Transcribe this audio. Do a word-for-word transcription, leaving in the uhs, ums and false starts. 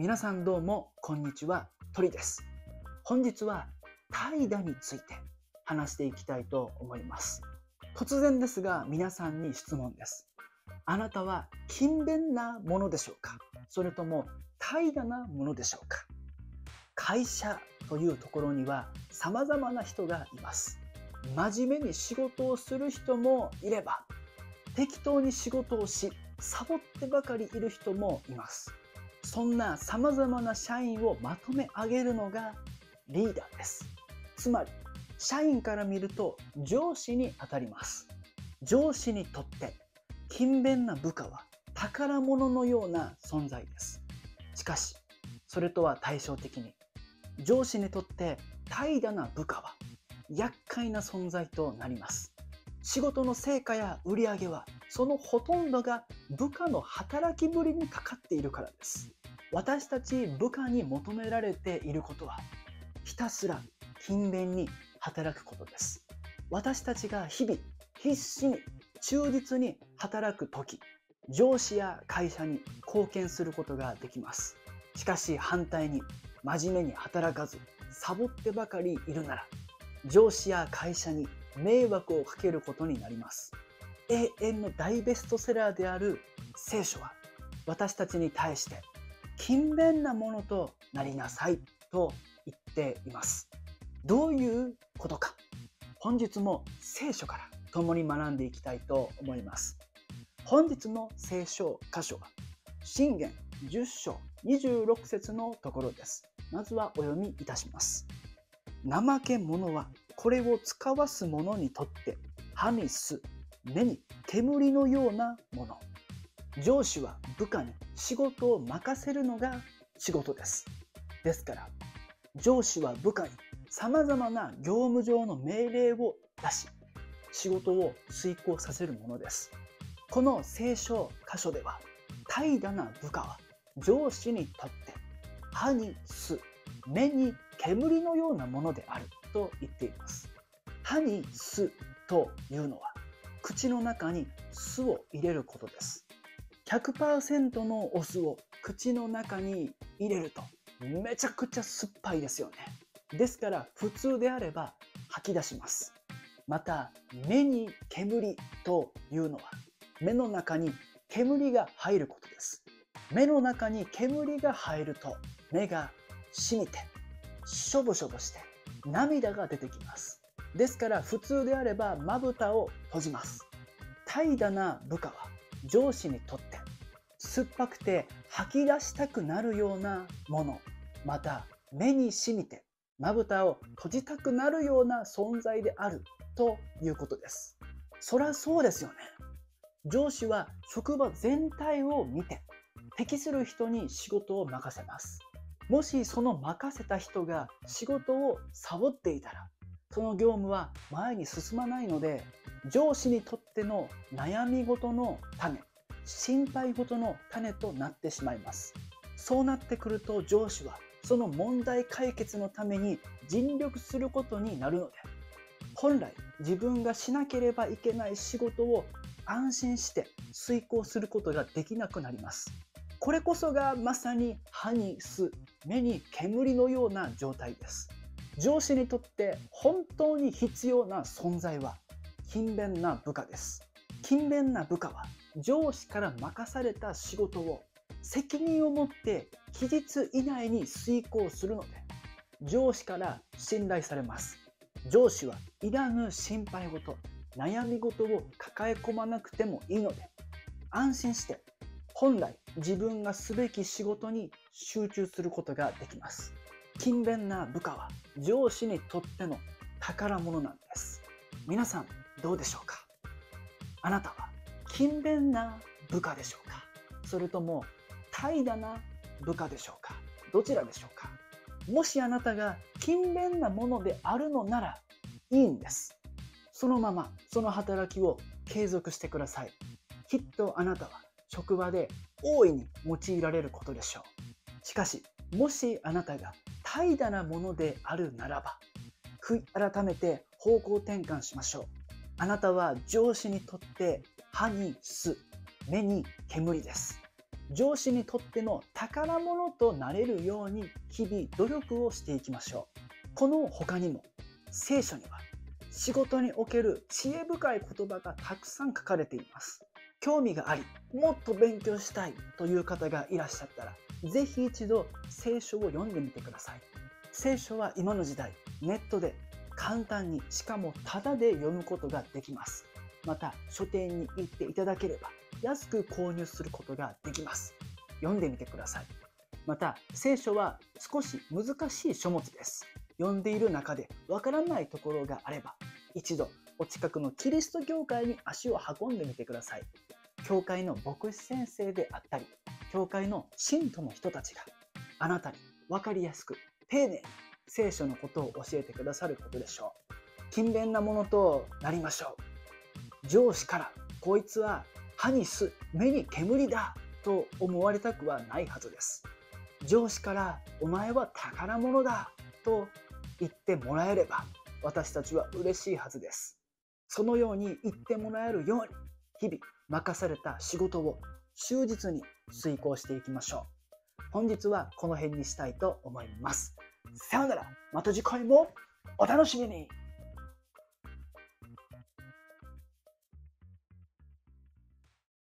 皆さんどうもこんにちは、鳥です。本日は怠惰について話していきたいと思います。突然ですが皆さんに質問です。あなたは勤勉なものでしょうか、それとも怠惰なものでしょうか。会社というところには様々な人がいます。真面目に仕事をする人もいれば、適当に仕事をしサボってばかりいる人もいます。そんなさまざまな社員をまとめ上げるのがリーダーです。つまり社員から見ると上司にあたります。上司にとって勤勉な部下は宝物のような存在です。しかしそれとは対照的に、上司にとって怠惰な部下は厄介な存在となります。仕事の成果や売り上げはそのほとんどが部下の働きぶりにかかっているからです。私たち部下に求められていることはひたすら勤勉に働くことです。私たちが日々必死に忠実に働くとき、上司や会社に貢献することができます。しかし反対に真面目に働かずサボってばかりいるなら、上司や会社に迷惑をかけることになります。永遠の大ベストセラーである聖書は、私たちに対して勤勉なものとなりなさいと言っています。どういうことか、本日も聖書から共に学んでいきたいと思います。本日の聖書箇所は箴言じゅっしょうにじゅうろくせつのところです。まずはお読みいたします。怠け者はこれを使わす者にとって歯に巣、目に煙のようなもの。上司は部下に仕事を任せるのが仕事です。ですから上司は部下にさまざまな業務上の命令を出し、仕事を遂行させるものです。この聖書箇所では、怠惰な部下は上司にとって歯に巣、目に煙のようなものであると言っています。歯に巣というのは口の中に酢を入れることです。 ひゃくパーセント のお酢を口の中に入れるとめちゃくちゃ酸っぱいですよね。ですから普通であれば吐き出します。また目に煙というのは、目の中に煙が入ることです。目の中に煙が入ると目が染みてしょぼしょぼして涙が出てきます。ですから普通であればまぶたを閉じます。怠惰な部下は上司にとって酸っぱくて吐き出したくなるようなもの、また目に染みてまぶたを閉じたくなるような存在であるということです。そりゃそうですよね。上司は職場全体を見て適する人に仕事を任せます。もしその任せた人が仕事をサボっていたら、その業務は前に進まないので、上司にとっての悩み事の種、心配事の種となってしまいます。そうなってくると上司はその問題解決のために尽力することになるので、本来自分がしなければいけない仕事を安心して遂行することができなくなります。これこそがまさに歯に巣、目に煙のような状態です。上司にとって本当に必要な存在は勤勉な部下です。勤勉な部下は上司から任された仕事を責任を持って期日以内に遂行するので、上司から信頼されます。上司はいらぬ心配事、悩み事を抱え込まなくてもいいので、安心して本来自分がすべき仕事に集中することができます。勤勉な部下は上司にとっての宝物なんです。皆さんどうでしょうか。あなたは勤勉な部下でしょうか。それとも怠惰な部下でしょうか。どちらでしょうか。もしあなたが勤勉なものであるのならいいんです。そのままその働きを継続してください。きっとあなたは職場で大いに用いられることでしょう。しかしもしあなたが怠惰なものであるならば、悔い改めて方向転換しましょう。あなたは上司にとって歯に巣、目に煙です。上司にとっての宝物となれるように日々努力をしていきましょう。この他にも聖書には仕事における知恵深い言葉がたくさん書かれています。興味があり、もっと勉強したいという方がいらっしゃったら、ぜひ一度聖書を読んでみてください。聖書は今の時代、ネットで簡単に、しかもタダで読むことができます。また、書店に行っていただければ、安く購入することができます。読んでみてください。また、聖書は少し難しい書物です。読んでいる中でわからないところがあれば、一度お近くのキリスト教会に足を運んでみてください。教会の牧師先生であったり、教会の信徒の人たちがあなたにわかりやすく丁寧に聖書のことを教えてくださることでしょう。勤勉なものとなりましょう。上司からこいつは歯に巣、目に煙だと思われたくはないはずです。上司からお前は宝物だと言ってもらえれば、私たちは嬉しいはずです。そのように言ってもらえるように、日々任された仕事を忠実に遂行していきましょう。本日はこの辺にしたいと思います。さよなら、また次回もお楽しみに。